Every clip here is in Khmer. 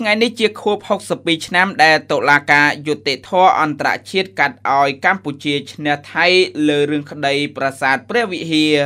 ថ្ងៃ នេះ ជា ខួប 62 ឆ្នាំ ដែល តុលាការ យុត្តិធម៌ អន្តរជាតិ កាត់ ឲ្យ កម្ពុជា ឈ្នះ ថៃ លើ រឿង ក្តី ប្រាសាទ ព្រះវិហារ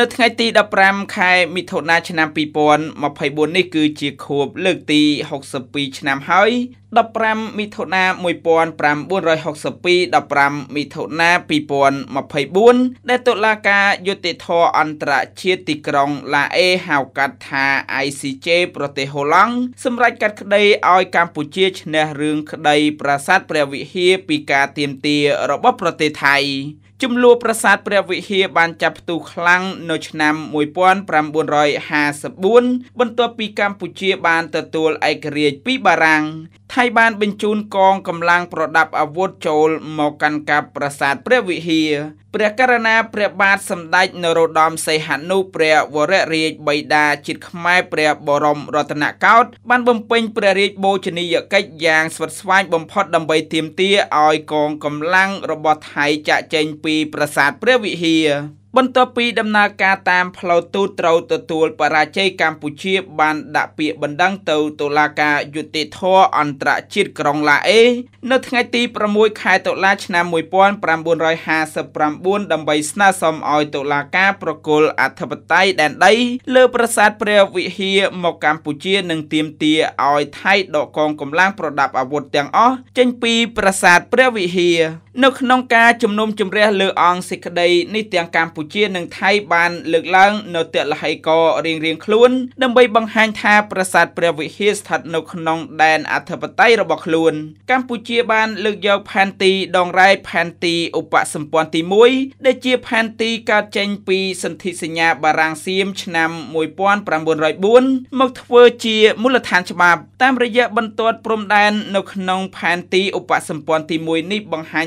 នៅថ្ងៃទី15ខែមិថុនាឆ្នាំ2024នេះគឺជាខួបលើកទី62ឆ្នាំហើយ15មិថុនា1962 15មិថុនា2024ដែលតុលាការយុត្តិធម៌អន្តរជាតិទីក្រុងឡាអេហៅកាត់ថា ICJ ប្រទេសហូឡង់សម្រេចកាត់ក្តីឲ្យកម្ពុជាឈ្នះរឿងក្តីប្រាសាទព្រះវិហារពីការទាមទាររបស់ប្រទេសថៃចំនួនប្រាសាទព្រះវិហារបានចាប់ផ្ទុះខ្លាំងនៅឆ្នាំ1954បន្ទាប់ពីកម្ពុជាបានទទួលឯករាជ្យពីបារាំងថៃបានបញ្ជូនកងកម្លាំងប្រដាប់អាវុធចូលមកកាន់កាប់ប្រាសាទព្រះវិហារព្រះករុណាព្រះបាទសម្ដេចនរោត្តមសីហនុព្រះវររាជបិតាជាតិខ្មែរព្រះបរមរតនកោដ្ឋបានបំពេញព្រះរាជបូជនីយកិច្ចយ៉ាងស្វិតស្វាញបំផុតដើម្បីទាមទារឲ្យកងកម្លាំងរបស់ថៃចាក់ចែងពីប្រាសាទព្រះវិហារបន្ទាប់ពីដំណើរការតាមផ្លូវទូតត្រូវទទួលបរាជ័យកម្ពុជាបានដាក់ពាក្យបណ្ដឹងទៅតុលាការយុត្តិធម៌អន្តរជាតិក្រុងឡាអេនៅថ្ងៃទី6ខែតុលាឆ្នាំ1959ដើម្បីស្នើសុំឲ្យតុលាការប្រគល់អធិបតេយ្យដែនដីលើប្រាសាទព្រះវិហារមកកម្ពុជានិងទាមទារឲ្យថៃដកកងកម្លាំងប្រដាប់អាវុធទាំងអស់ចេញពីប្រាសាទព្រះវិហារនៅក្នុងការជំនុំជម្រះលើអង្គសេចក្តីនេះទាំងកម្ពុជានិងថៃបានលើកឡើងនៅទឡ្ហីកររៀងៗខ្លួនដើម្បីបង្ហាញថាប្រាសាទព្រះវិហារស្ថិតនៅក្នុងដែនអធិបតេយ្យរបស់ខ្លួនកម្ពុជាបានលើកយកផែនទីដងរ៉ែផែនទីឧបសម្ព័ន្ធទី1ដែលជាផែនទីកើតចេញពីសន្ធិសញ្ញាបារាំងសៀមឆ្នាំ1904មកធ្វើជាមូលដ្ឋានច្បាប់តាមរយៈបន្ទាត់ព្រំដែននៅក្នុងផែនទីឧបសម្ព័ន្ធទី1នេះបង្ហាញ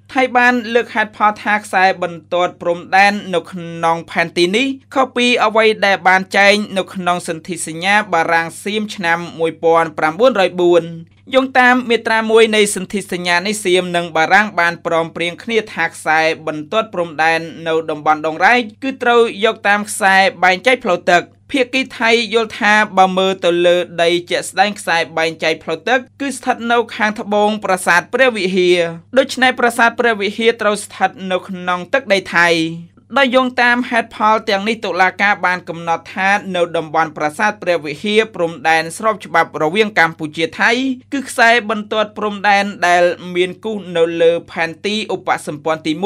ថៃបានលើកហេតុផលថាខ្សែបន្ទាត់ព្រំដែននៅក្នុងផែនទីនេះខុសពីអ្វីដែលបានចែងនៅក្នុងសន្ធិសញ្ញាបារាំងសៀមឆ្នាំ1904យោងតាមមាត្រា1នៃសន្ធិសញ្ញានេះសៀមនិងបារាំងបានព្រមព្រៀងគ្នាថាខ្សែបន្ទាត់ព្រំដែននៅតំបន់ដងរ៉ែកគឺត្រូវយកតាមខ្សែបែងចែកផ្លូវទឹកភាគីថៃយល់ថាបើមើលទៅលើដីជាក់ស្ដែងខ្សែបែងចែកផ្លូវទឹកគឺស្ថិតនៅខាងត្បូងប្រាសាទព្រះវិហារដូច្នេះប្រាសាទព្រះវិហារត្រូវស្ថិតនៅក្នុងទឹកដីថៃដោយយោងតាមហេតុផលទាំងនេះតុលាការបានកំណត់ថានៅតំបន់ប្រាសាទព្រះវិហារព្រំដែនស្របច្បាប់រវាងកម្ពុជាថៃគឺខ្សែបន្ទាត់ព្រំដែនដែលមានគូសនៅលើផែនទីឧបសម្ព័ន្ធទី1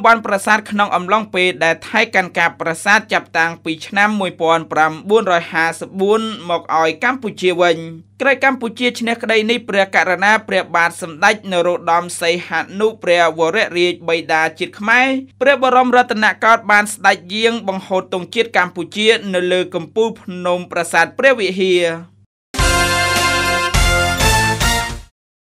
បន់ប្រាសាទក្នុងអំឡុងពេលដែលថៃកាន់កាប់ប្រាសាទចាប់តាំងពីឆ្នាំ1954មកឲ្យកម្ពុជាវិញក្រោយកម្ពុជាឈ្នះក្តីនេះព្រះករុណាព្រះបាទសម្ដេចនរោត្តមសីហនុព្រះវររាជបិតាជាតិខ្មែរព្រះបរមរតនកោដ្ឋបានស្ដេចយាងបង្ហូតទង់ជាតិកម្ពុជានៅលើកំពូលភ្នំប្រាសាទព្រះវិហារ